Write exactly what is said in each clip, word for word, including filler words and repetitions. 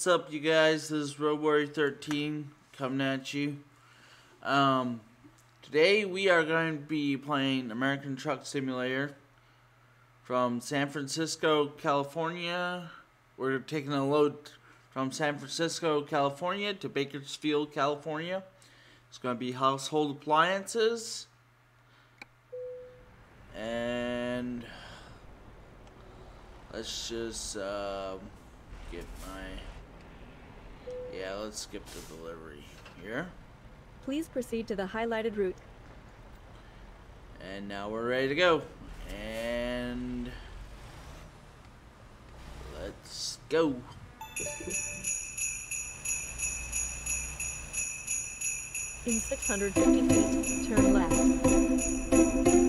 What's up, you guys? This is Road Warrior thirteen coming at you. Um, today we are going to be playing American Truck Simulator from San Francisco, California. We're taking a load from San Francisco, California to Bakersfield, California. It's going to be household appliances. And let's just uh, get my, yeah, let's skip the delivery here. Please proceed to the highlighted route. And now we're ready to go. And let's go. In six hundred fifty feet, turn left. Thank you.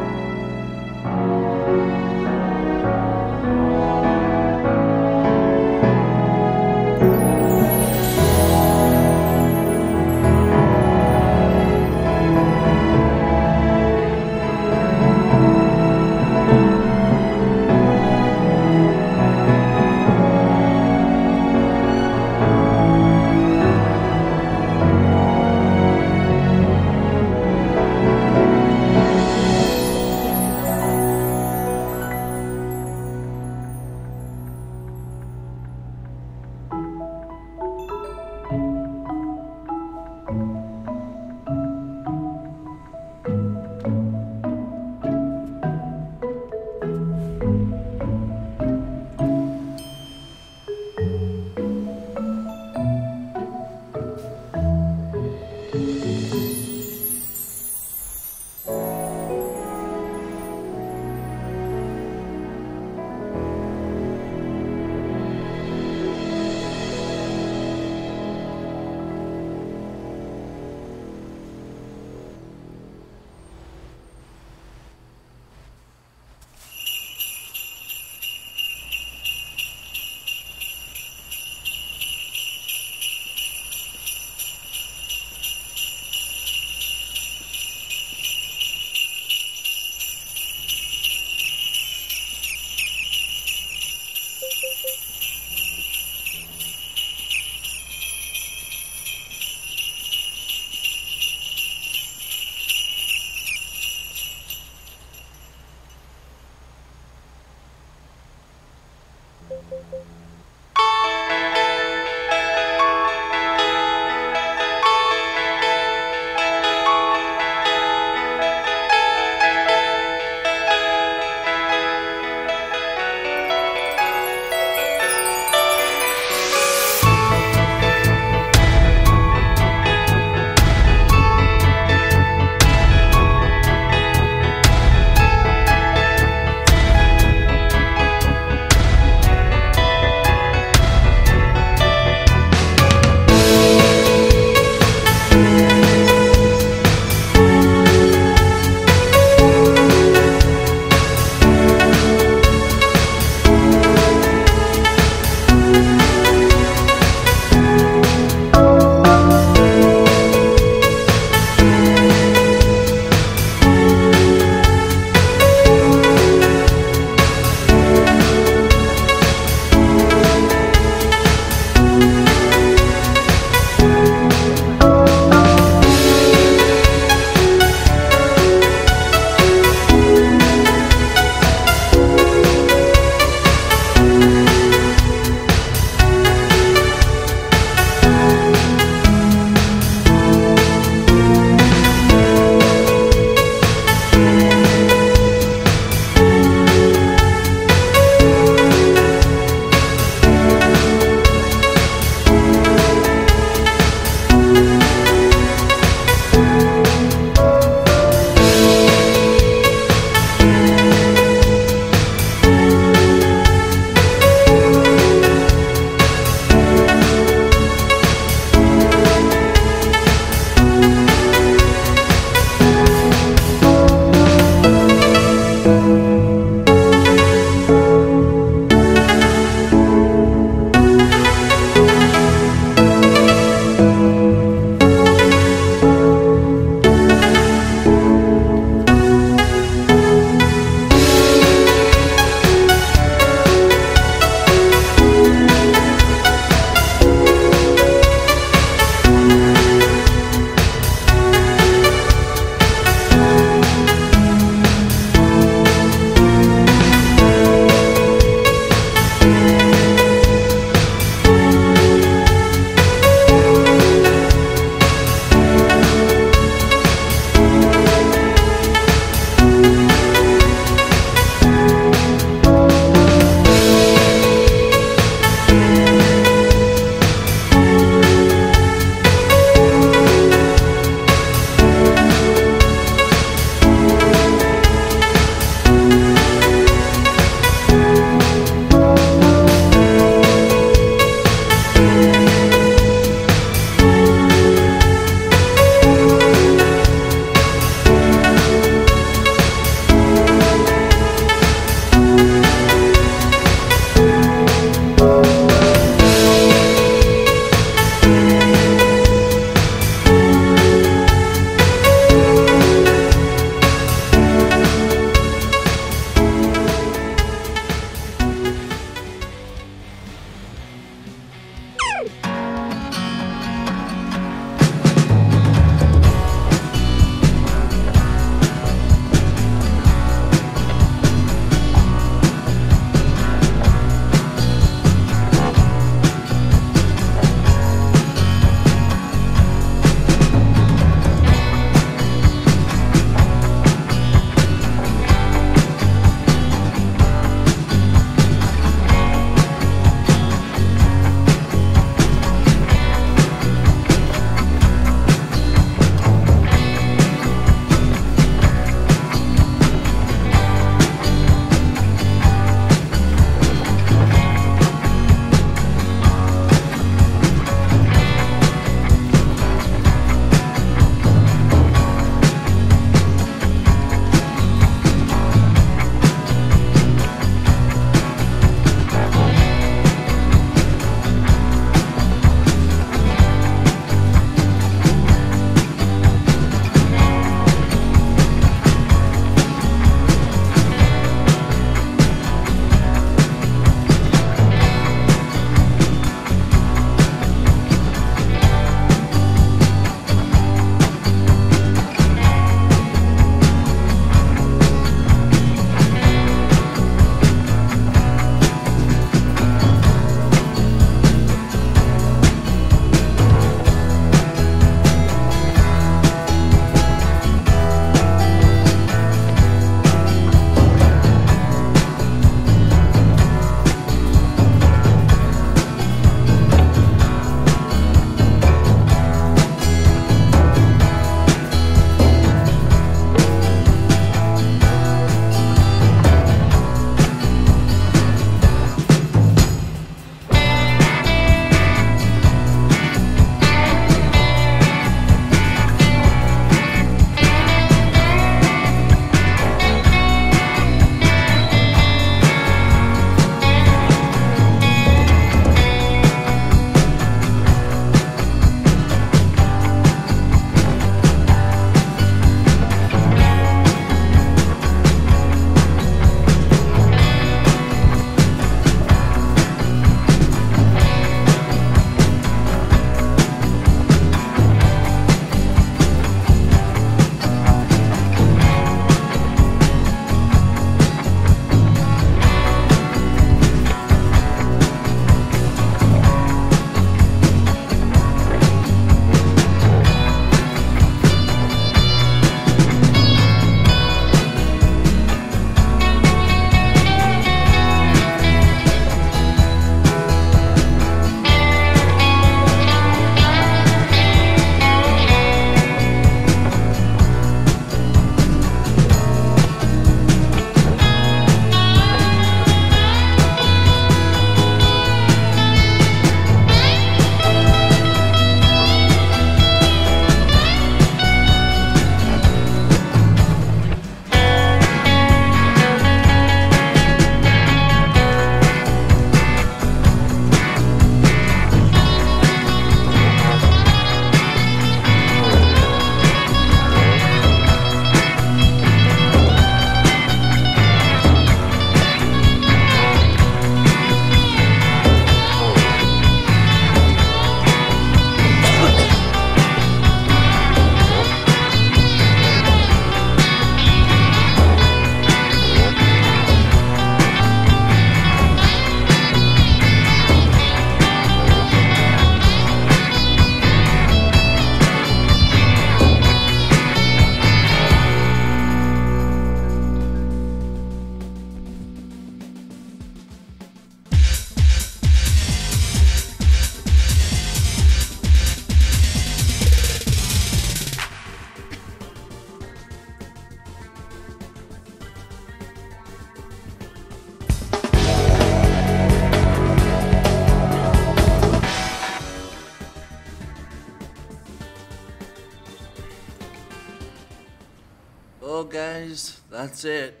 Well guys, that's it.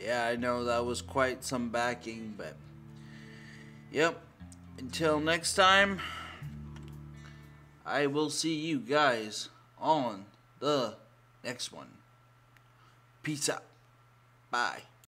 Yeah, I know that was quite some backing, but yep, until next time, I will see you guys on the next one. Peace out. Bye.